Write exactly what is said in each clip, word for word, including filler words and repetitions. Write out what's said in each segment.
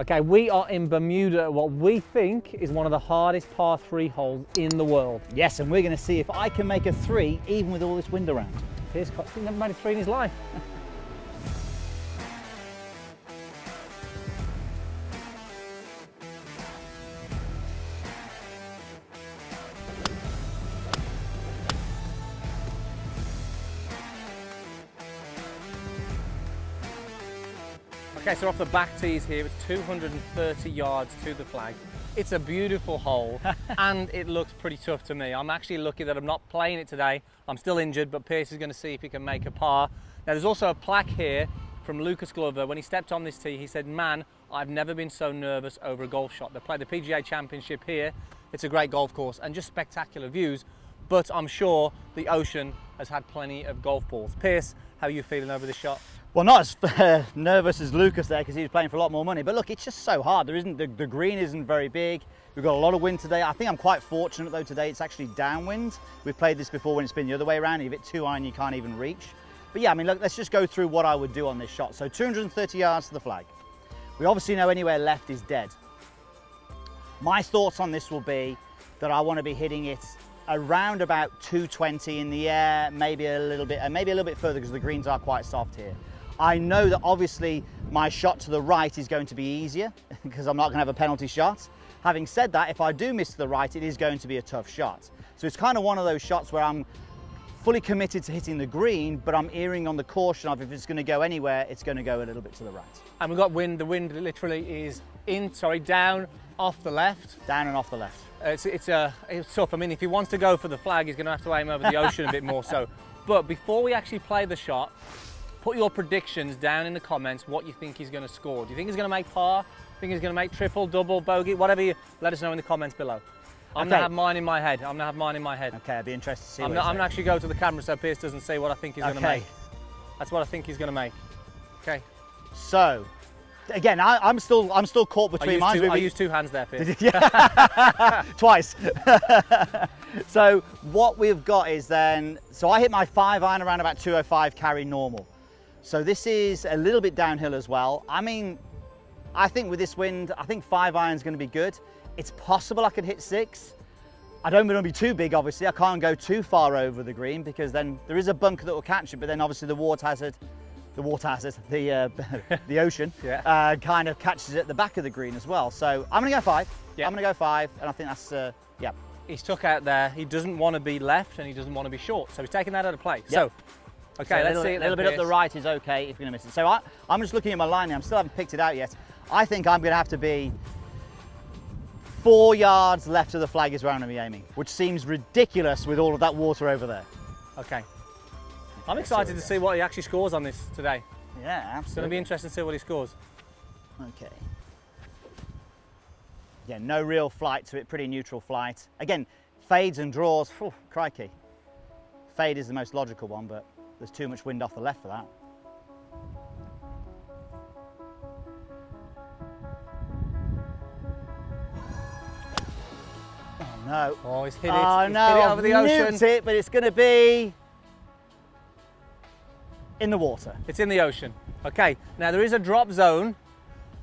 Okay, we are in Bermuda, what we think is one of the hardest par three holes in the world. Yes, and we're going to see if I can make a three, even with all this wind around. Here's Scott's never made a three in his life. Okay, so off the back tees here, it's two hundred thirty yards to the flag. It's a beautiful hole, and it looks pretty tough to me. I'm actually lucky that I'm not playing it today. I'm still injured, but Pierce is going to see if he can make a par. Now, there's also a plaque here from Lucas Glover. When he stepped on this tee, he said, "Man, I've never been so nervous over a golf shot." They play the P G A Championship here. It's a great golf course and just spectacular views, but I'm sure the ocean has had plenty of golf balls. Pierce, how are you feeling over the shot? Well, not as uh, nervous as Lucas there, because he was playing for a lot more money. But look, it's just so hard. There isn't the, the green isn't very big. We've got a lot of wind today. I think I'm quite fortunate though today. It's actually downwind. We've played this before when it's been the other way around. You're a bit too high and you can't even reach. But yeah, I mean, look, let's just go through what I would do on this shot. So two hundred thirty yards to the flag. We obviously know anywhere left is dead. My thoughts on this will be that I want to be hitting it around about two twenty in the air, maybe a little bit, and maybe a little bit further because the greens are quite soft here. I know that obviously my shot to the right is going to be easier because I'm not going to have a penalty shot. Having said that, if I do miss to the right, it is going to be a tough shot. So it's kind of one of those shots where I'm fully committed to hitting the green, but I'm erring on the caution of if it's going to go anywhere, it's going to go a little bit to the right. And we've got wind. The wind literally is in, sorry, down, off the left. Down and off the left. Uh, it's, it's, uh, it's tough. I mean, if he wants to go for the flag, he's going to have to aim over the ocean a bit more so. But before we actually play the shot, put your predictions down in the comments, what you think he's going to score. Do you think he's going to make par? Do you think he's going to make triple, double, bogey? Whatever you, let us know in the comments below. I'm okay. Going to have mine in my head. I'm going to have mine in my head. Okay, I'd be interested to see I'm what not, I'm going to actually go to the camera so Pierce doesn't see what I think he's okay. going to make. That's what I think he's going to make. Okay. So, again, I, I'm still I'm still caught between mine. I used two hands there, Pierce. Twice. So, what we've got is then, so I hit my five iron around about two oh five carry normal. So this is a little bit downhill as well. I mean, I think with this wind, I think five iron's going to be good. It's possible I could hit six. I don't want to be too big, obviously. I can't go too far over the green because then there is a bunker that will catch it, but then obviously the water hazard, the water hazard, the, uh, the ocean, yeah. uh, kind of catches it at the back of the green as well. So I'm going to go five. Yeah. I'm going to go five, and I think that's, uh, yeah. He's took out there. He doesn't want to be left, and he doesn't want to be short. So he's taking that out of play. Yep. So. Okay, so let's little, see. A little bit up the right is okay if you're going to miss it. So I, I'm just looking at my line now. I still haven't picked it out yet. I think I'm going to have to be four yards left of the flag is where I'm going to be aiming, which seems ridiculous with all of that water over there. Okay. I'm excited to see what he actually scores on this today. Yeah, absolutely. It's going to be interesting to see what he scores. Okay. Yeah, no real flight to it. Pretty neutral flight. Again, fades and draws. Whew, crikey. Fade is the most logical one, but... there's too much wind off the left for that. Oh no. Oh, he's hit it. Oh he's no, hit it over the ocean. Nuked it, but it's going to be in the water. It's in the ocean. Okay, now there is a drop zone.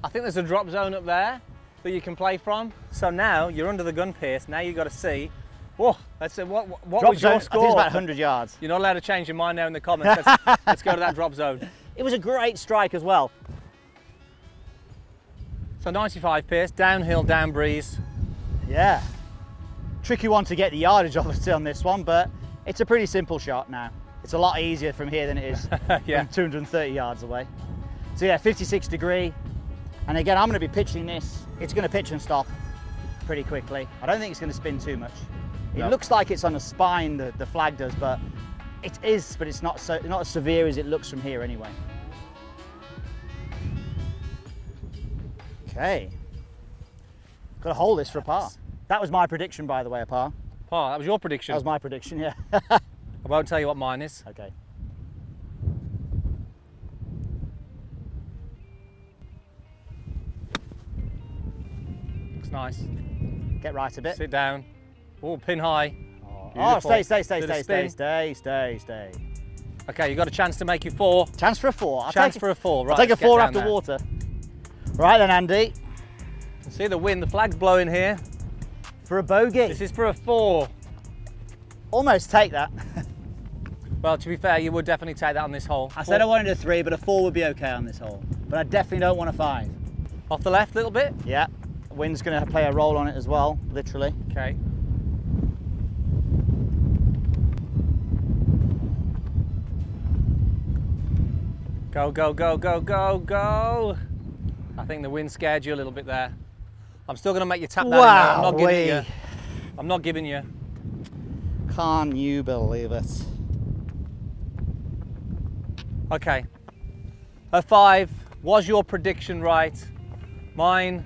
I think there's a drop zone up there that you can play from. So now you're under the gun, Pierce. Now you've got to see. Whoa, that's it. What, what drop was your zone, score? I think it's about one hundred yards. You're not allowed to change your mind now in the comments. Let's, let's go to that drop zone. It was a great strike as well. So ninety-five, Pierce, downhill, down breeze. Yeah. Tricky one to get the yardage obviously on this one, but it's a pretty simple shot now. It's a lot easier from here than it is yeah. from two hundred thirty yards away. So yeah, fifty-six degree. And again, I'm going to be pitching this. It's going to pitch and stop pretty quickly. I don't think it's going to spin too much. It no. looks like it's on a spine, the, the flag does, but it is, but it's not so not as severe as it looks from here anyway. Okay. Got to hold this for a par. That was my prediction, by the way, a par. Par, that was your prediction? That was my prediction, yeah. I won't tell you what mine is. Okay. Looks nice. Get right a bit. Sit down. Oh, pin high. Oh, oh stay, stay, stay, stay, stay, stay, stay, stay. Okay, you got a chance to make it four. Chance for a four. I'll chance take, for a four, right. I'll take a four after there. Water. Right then, Andy. can see the wind, the flag's blowing here. For a bogey. This is for a four. Almost take that. Well, to be fair, you would definitely take that on this hole. I four. said I wanted a three, but a four would be okay on this hole. But I definitely don't want a five. Off the left a little bit? Yeah. Wind's going to play a role on it as well, literally. Okay. Go, go, go, go, go, go. I think the wind scared you a little bit there. I'm still going to make you tap that. Wow, I'm not giving you. I'm not giving you. Can you believe it? Okay. A five. Was your prediction right? Mine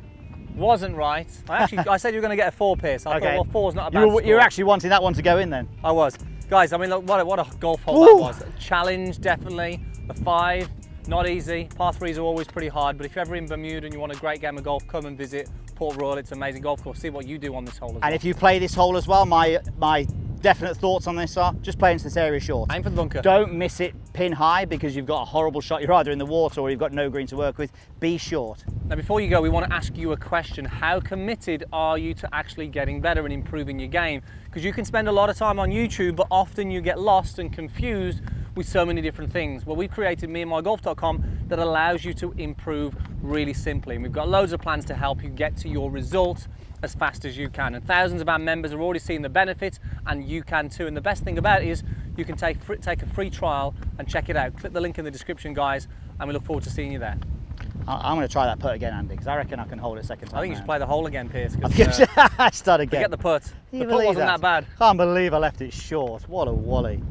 wasn't right. I actually, I said you were going to get a four, Pierce. I okay. thought, well, four's not a bad you were, score. You were actually wanting that one to go in then. I was. Guys, I mean, look, what a, what a golf hole Ooh. that was. A challenge, definitely. A five, not easy. Par threes are always pretty hard, but if you're ever in Bermuda and you want a great game of golf, come and visit Port Royal. It's an amazing golf course. See what you do on this hole as well. And if you play this hole as well, my, my definite thoughts on this are just play into this area short. Aim for the bunker. Don't miss it pin high because you've got a horrible shot. You're either in the water or you've got no green to work with. Be short. Now before you go, we want to ask you a question. How committed are you to actually getting better and improving your game? Because you can spend a lot of time on YouTube, but often you get lost and confused with so many different things. Well, we've created me and my golf dot com that allows you to improve really simply. And we've got loads of plans to help you get to your results as fast as you can. And thousands of our members are already seeing the benefits, and you can too. And the best thing about it is you can take, take a free trial and check it out. Click the link in the description, guys, and we look forward to seeing you there. I'm going to try that putt again, Andy, because I reckon I can hold it second time. I think you should play the hole again, Pierce. Uh, I start again. Forget the putt. The putt wasn't that bad. Can't believe I left it short. What a wally.